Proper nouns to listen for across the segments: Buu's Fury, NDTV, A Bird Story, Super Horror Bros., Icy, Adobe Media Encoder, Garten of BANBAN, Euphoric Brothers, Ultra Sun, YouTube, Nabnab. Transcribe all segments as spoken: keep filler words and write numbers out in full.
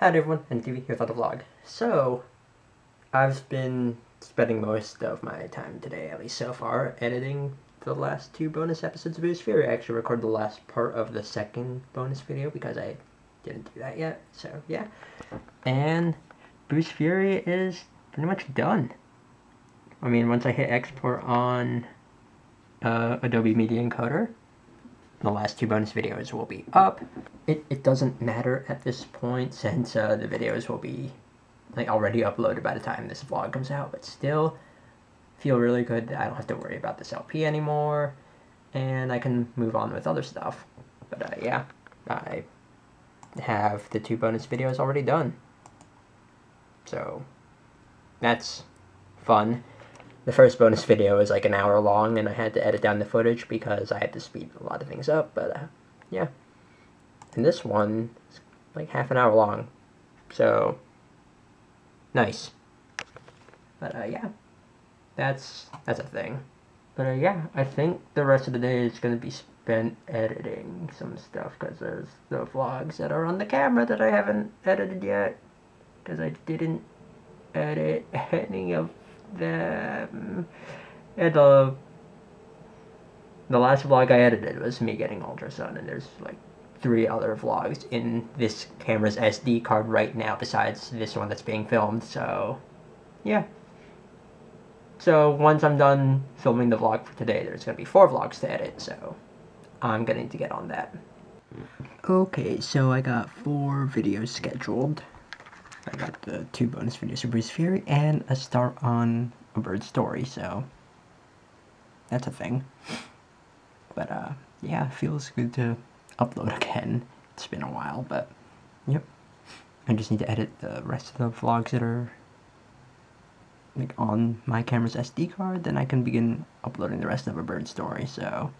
Howdy everyone, N D T V here with another vlog. So, I've been spending most of my time today, at least so far, editing the last two bonus episodes of Buu's Fury. I actually recorded the last part of the second bonus video because I didn't do that yet, so yeah. And Buu's Fury is pretty much done. I mean, once I hit export on uh, Adobe Media Encoder, the last two bonus videos will be up. It, it doesn't matter at this point since uh, the videos will be like already uploaded by the time this vlog comes out, but still feel really good that I don't have to worry about this L P anymore and I can move on with other stuff. But uh, yeah, I have the two bonus videos already done. So that's fun. The first bonus video is like an hour long, and I had to edit down the footage because I had to speed a lot of things up, but uh, yeah. And this one is like half an hour long, so nice. But uh, yeah, that's that's a thing. But uh, yeah, I think the rest of the day is going to be spent editing some stuff because there's the vlogs that are on the camera that I haven't edited yet because I didn't edit any of The, yeah, the the last vlog I edited was me getting Ultra Sun, and there's like three other vlogs in this camera's S D card right now besides this one that's being filmed, so yeah. So once I'm done filming the vlog for today, there's gonna be four vlogs to edit, so I'm gonna need to get on that. Okay, so I got four videos scheduled. I got the two bonus videos for Buu's Fury and a start on A Bird Story, so that's a thing. But, uh, yeah, it feels good to upload again. It's been a while, but, yep. I just need to edit the rest of the vlogs that are, like, on my camera's S D card, then I can begin uploading the rest of A Bird Story, so,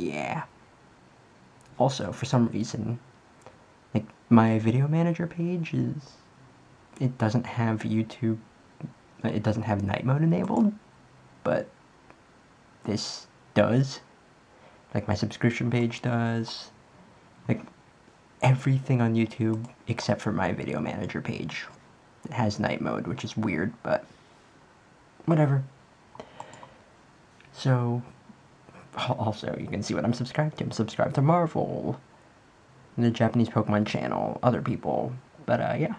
yeah. Also, for some reason, like, my video manager page is... It doesn't have YouTube, it doesn't have night mode enabled, but this does. Like my subscription page does, like everything on YouTube except for my video manager page has night mode, which is weird, but whatever. So, also you can see what I'm subscribed to. I'm subscribed to Marvel, the Japanese Pokemon channel, other people, but uh, yeah.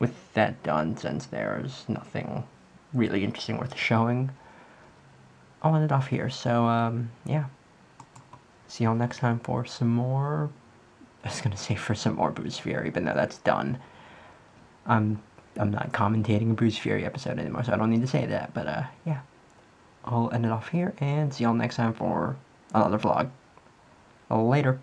With that done, since there's nothing really interesting worth showing, I'll end it off here. So, um, yeah. See y'all next time for some more... I was gonna say for some more Buu's Fury, but no, that's done. I'm, I'm not commentating a Buu's Fury episode anymore, so I don't need to say that, but, uh, yeah. I'll end it off here, and see y'all next time for another vlog. Later.